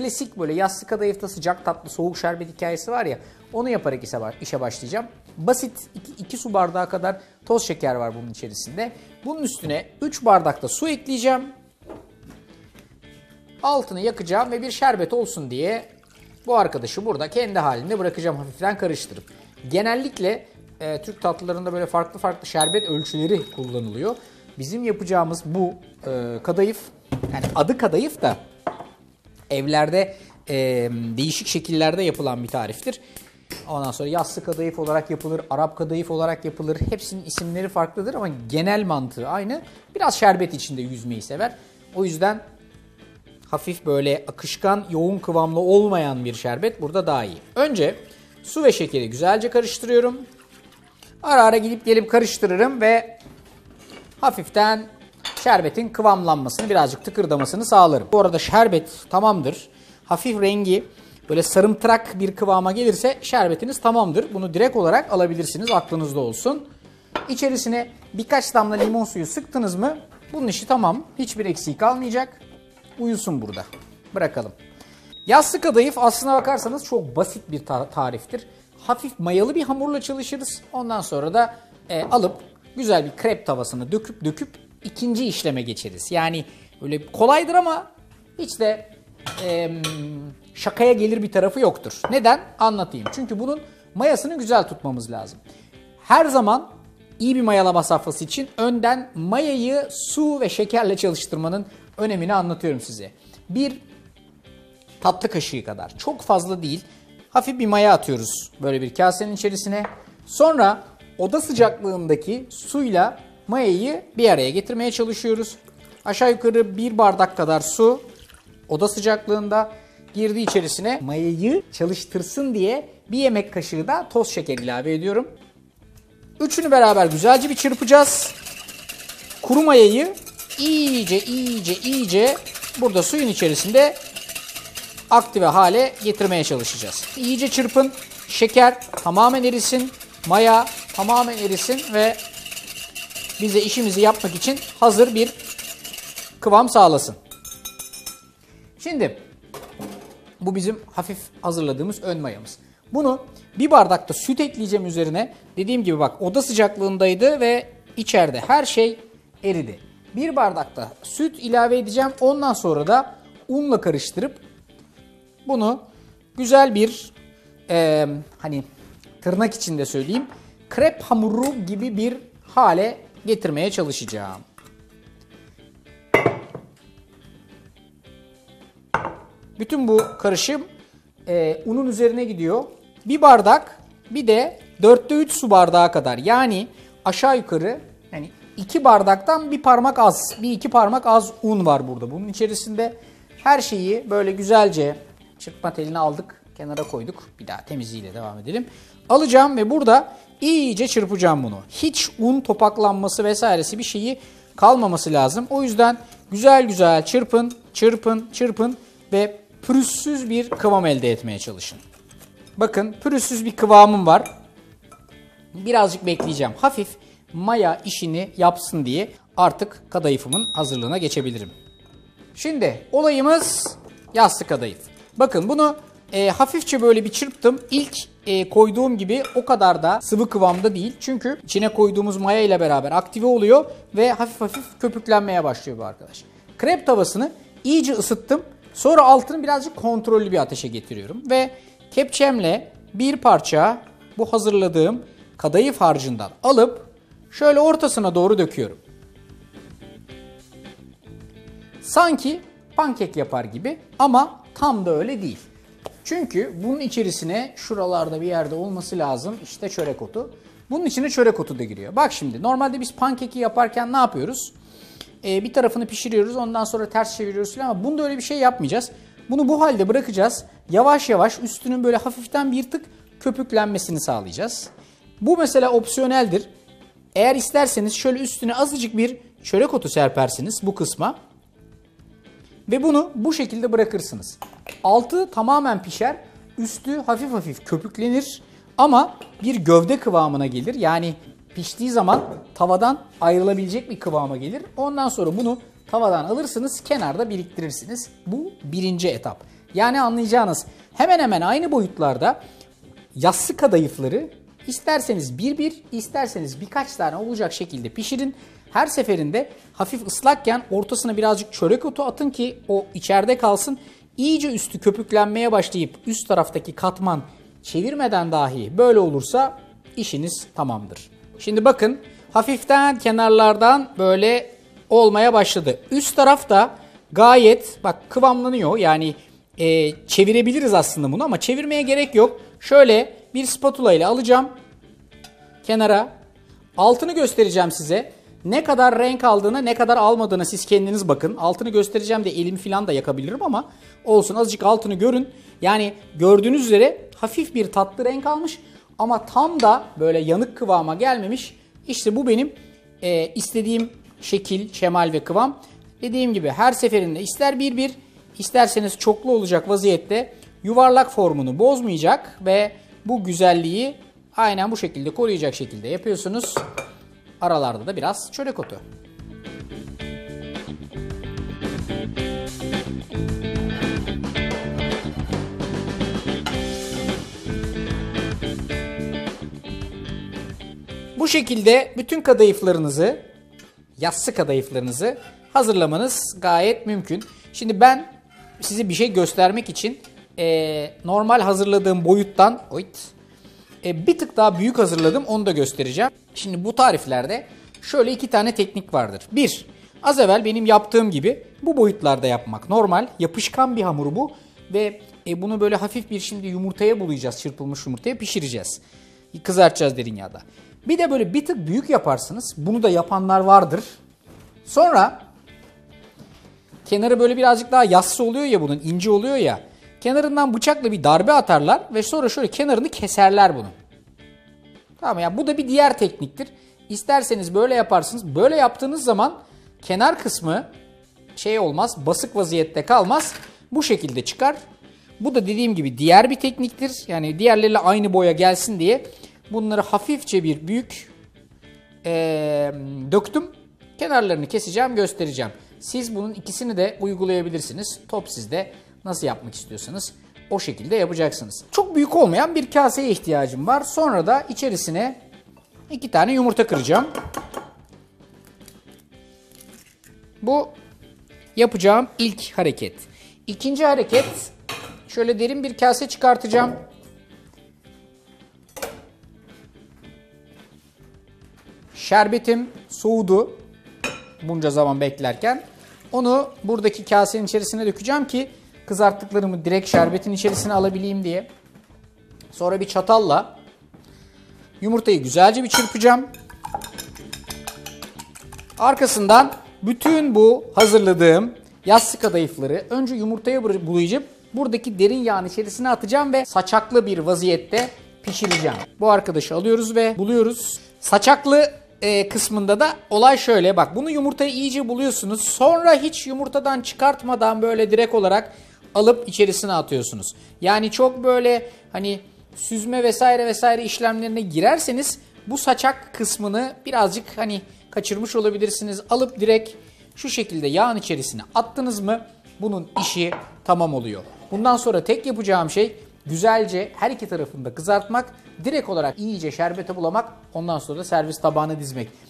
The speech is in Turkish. Klasik böyle yassı kadayıfta sıcak tatlı soğuk şerbet hikayesi var ya, onu yaparak işe başlayacağım. Basit 2 su bardağı kadar toz şeker var bunun içerisinde. Bunun üstüne 3 bardak da su ekleyeceğim. Altını yakacağım ve bir şerbet olsun diye bu arkadaşı burada kendi halinde bırakacağım, hafiften karıştırıp. Genellikle Türk tatlılarında böyle farklı farklı şerbet ölçüleri kullanılıyor. Bizim yapacağımız bu kadayıf, yani adı kadayıf da evlerde değişik şekillerde yapılan bir tariftir. Ondan sonra yassı kadayıf olarak yapılır, Arap kadayıf olarak yapılır. Hepsinin isimleri farklıdır ama genel mantığı aynı. Biraz şerbet içinde yüzmeyi sever. O yüzden hafif böyle akışkan, yoğun kıvamlı olmayan bir şerbet burada daha iyi. Önce su ve şekeri güzelce karıştırıyorum. Ara ara gidip gelip karıştırırım ve hafiften şerbetin kıvamlanmasını, birazcık tıkırdamasını sağlarım. Bu arada şerbet tamamdır. Hafif rengi böyle sarımtırak bir kıvama gelirse şerbetiniz tamamdır. Bunu direkt olarak alabilirsiniz, aklınızda olsun. İçerisine birkaç damla limon suyu sıktınız mı bunun işi tamam. Hiçbir eksiği kalmayacak. Uyusun burada. Bırakalım. Yassı kadayıf aslına bakarsanız çok basit bir tariftir. Hafif mayalı bir hamurla çalışırız. Ondan sonra da alıp güzel bir krep tavasını döküp ikinci işleme geçeriz. Yani öyle kolaydır ama hiç de şakaya gelir bir tarafı yoktur. Neden? Anlatayım. Çünkü bunun mayasını güzel tutmamız lazım. Her zaman iyi bir mayalama safhası için önden mayayı su ve şekerle çalıştırmanın önemini anlatıyorum size. Bir tatlı kaşığı kadar, çok fazla değil, hafif bir maya atıyoruz böyle bir kasenin içerisine. Sonra oda sıcaklığındaki suyla mayayı bir araya getirmeye çalışıyoruz. Aşağı yukarı bir bardak kadar su oda sıcaklığında girdi içerisine. Mayayı çalıştırsın diye bir yemek kaşığı da toz şeker ilave ediyorum. Üçünü beraber güzelce bir çırpacağız. Kuru mayayı iyice burada suyun içerisinde aktive hale getirmeye çalışacağız. İyice çırpın. Şeker tamamen erisin. Maya tamamen erisin ve bize işimizi yapmak için hazır bir kıvam sağlasın. Şimdi bu bizim hafif hazırladığımız ön mayamız. Bunu bir bardakta süt ekleyeceğim üzerine. Dediğim gibi bak, oda sıcaklığındaydı ve içeride her şey eridi. Bir bardakta süt ilave edeceğim. Ondan sonra da unla karıştırıp bunu güzel bir hani tırnak içinde söyleyeyim, krep hamuru gibi bir hale getirmeye çalışacağım. Bütün bu karışım unun üzerine gidiyor. Bir bardak, bir de 4'te 3 su bardağı kadar, yani aşağı yukarı yani 2 bardaktan bir iki parmak az un var burada bunun içerisinde. Her şeyi böyle güzelce çırpma telini aldık, kenara koyduk. Bir daha temizliğiyle devam edelim. Alacağım ve burada iyice çırpacağım bunu. Hiç un topaklanması vesairesi bir şeyi kalmaması lazım. O yüzden güzel güzel çırpın ve pürüzsüz bir kıvam elde etmeye çalışın. Bakın, pürüzsüz bir kıvamım var. Birazcık bekleyeceğim. Hafif maya işini yapsın diye artık kadayıfımın hazırlığına geçebilirim. Şimdi olayımız yassı kadayıf. Bakın bunu hafifçe böyle bir çırptım. İlk koyduğum gibi o kadar da sıvı kıvamda değil. Çünkü içine koyduğumuz maya ile beraber aktive oluyor ve hafif hafif köpüklenmeye başlıyor bu arkadaş. Krep tavasını iyice ısıttım. Sonra altını birazcık kontrollü bir ateşe getiriyorum ve kepçemle bir parça bu hazırladığım kadayıf harcından alıp şöyle ortasına doğru döküyorum. Sanki pankek yapar gibi ama tam da öyle değil. Çünkü bunun içerisine şuralarda bir yerde olması lazım işte çörek otu. Bunun içine çörek otu da giriyor. Bak şimdi, normalde biz pankeki yaparken ne yapıyoruz? Bir tarafını pişiriyoruz, ondan sonra ters çeviriyoruz ama bunda öyle bir şey yapmayacağız. Bunu bu halde bırakacağız. Yavaş yavaş üstünün böyle hafiften bir tık köpüklenmesini sağlayacağız. Bu mesela opsiyoneldir. Eğer isterseniz şöyle üstüne azıcık bir çörek otu serpersiniz bu kısma. Ve bunu bu şekilde bırakırsınız. Altı tamamen pişer, üstü hafif hafif köpüklenir ama bir gövde kıvamına gelir. Yani piştiği zaman tavadan ayrılabilecek bir kıvama gelir. Ondan sonra bunu tavadan alırsınız, kenarda biriktirirsiniz. Bu birinci etap. Yani anlayacağınız hemen hemen aynı boyutlarda yassı kadayıfları isterseniz isterseniz birkaç tane olacak şekilde pişirin. Her seferinde hafif ıslakken ortasına birazcık çörek otu atın ki o içeride kalsın. İyice üstü köpüklenmeye başlayıp üst taraftaki katman çevirmeden dahi böyle olursa işiniz tamamdır. Şimdi bakın hafiften kenarlardan böyle olmaya başladı. Üst tarafta gayet bak kıvamlanıyor. Yani çevirebiliriz aslında bunu ama çevirmeye gerek yok. Şöyle bir spatula ile alacağım kenara. Altını göstereceğim size. Ne kadar renk aldığına, ne kadar almadığına siz kendiniz bakın. Altını göstereceğim de elimi falan da yakabilirim ama olsun, azıcık altını görün. Yani gördüğünüz üzere hafif bir tatlı renk almış ama tam da böyle yanık kıvama gelmemiş. İşte bu benim istediğim şekil, şemal ve kıvam. Dediğim gibi her seferinde ister isterseniz çoklu olacak vaziyette yuvarlak formunu bozmayacak ve bu güzelliği aynen bu şekilde koruyacak şekilde yapıyorsunuz. Aralarda da biraz çörek otu. Bu şekilde bütün kadayıflarınızı, yassı kadayıflarınızı hazırlamanız gayet mümkün. Şimdi ben size bir şey göstermek için normal hazırladığım boyuttan bir tık daha büyük hazırladım, onu da göstereceğim. Şimdi bu tariflerde şöyle iki tane teknik vardır. Bir, az evvel benim yaptığım gibi bu boyutlarda yapmak normal. Yapışkan bir hamuru bu ve bunu böyle hafif bir şimdi yumurtaya bulayacağız, çırpılmış yumurtaya pişireceğiz. Kızartacağız derin yağda. Bir de böyle bir tık büyük yaparsınız, bunu da yapanlar vardır. Sonra kenarı böyle birazcık daha yassı oluyor ya bunun, ince oluyor ya. Kenarından bıçakla bir darbe atarlar ve sonra şöyle kenarını keserler bunun. Tamam ya, yani bu da bir diğer tekniktir. İsterseniz böyle yaparsınız. Böyle yaptığınız zaman kenar kısmı şey olmaz, basık vaziyette kalmaz. Bu şekilde çıkar. Bu da dediğim gibi diğer bir tekniktir. Yani diğerleriyle aynı boya gelsin diye bunları hafifçe bir büyük döktüm. Kenarlarını keseceğim, göstereceğim. Siz bunun ikisini de uygulayabilirsiniz. Top sizde. Nasıl yapmak istiyorsanız o şekilde yapacaksınız. Çok büyük olmayan bir kaseye ihtiyacım var. Sonra da içerisine iki tane yumurta kıracağım. Bu yapacağım ilk hareket. İkinci hareket, şöyle derin bir kase çıkartacağım. Şerbetim soğudu bunca zaman beklerken. Onu buradaki kasenin içerisine dökeceğim ki kızarttıklarımı direkt şerbetin içerisine alabileyim diye. Sonra bir çatalla yumurtayı güzelce bir çırpacağım. Arkasından bütün bu hazırladığım yassı kadayıfları önce yumurtaya bulayıp buradaki derin yağın içerisine atacağım ve saçaklı bir vaziyette pişireceğim. Bu arkadaşı alıyoruz ve buluyoruz. Saçaklı kısmında da olay şöyle, bak bunu yumurtayı iyice buluyorsunuz, sonra hiç yumurtadan çıkartmadan böyle direkt olarak alıp içerisine atıyorsunuz. Yani çok böyle hani süzme vesaire işlemlerine girerseniz bu saçak kısmını birazcık hani kaçırmış olabilirsiniz. Alıp direkt şu şekilde yağın içerisine attınız mı bunun işi tamam oluyor. Bundan sonra tek yapacağım şey güzelce her iki tarafını da kızartmak, direkt olarak iyice şerbete bulamak, ondan sonra da servis tabağına dizmek.